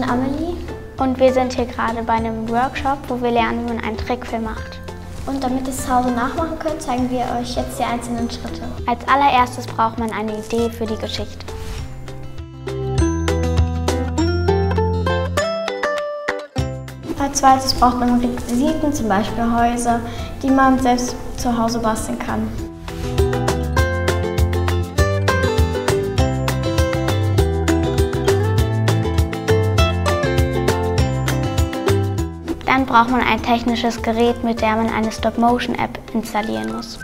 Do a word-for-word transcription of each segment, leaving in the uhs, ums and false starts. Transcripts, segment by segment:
bin Amelie. Und wir sind hier gerade bei einem Workshop, wo wir lernen, wie man einen Trickfilm macht. Und damit ihr es zu Hause nachmachen könnt, zeigen wir euch jetzt die einzelnen Schritte. Als allererstes braucht man eine Idee für die Geschichte. Als zweites braucht man Requisiten, zum Beispiel Häuser, die man selbst zu Hause basteln kann. Dann braucht man ein technisches Gerät, mit dem man eine Stop-Motion-App installieren muss.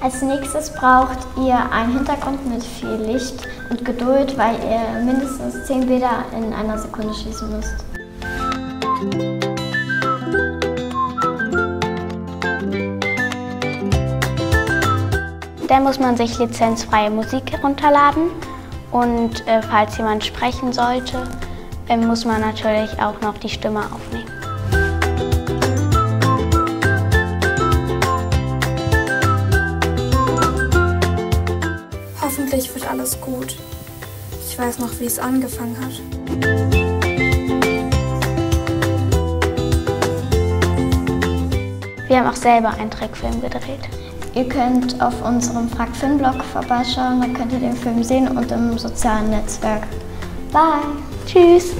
Als nächstes braucht ihr einen Hintergrund mit viel Licht und Geduld, weil ihr mindestens zehn Bilder in einer Sekunde schießen müsst. Dann muss man sich lizenzfreie Musik herunterladen und äh, falls jemand sprechen sollte, muss man natürlich auch noch die Stimme aufnehmen. Hoffentlich wird alles gut. Ich weiß noch, wie es angefangen hat. Wir haben auch selber einen Trickfilm gedreht. Ihr könnt auf unserem Frag-Film-Blog vorbeischauen, dann könnt ihr den Film sehen und im sozialen Netzwerk. Bye! Tschüss!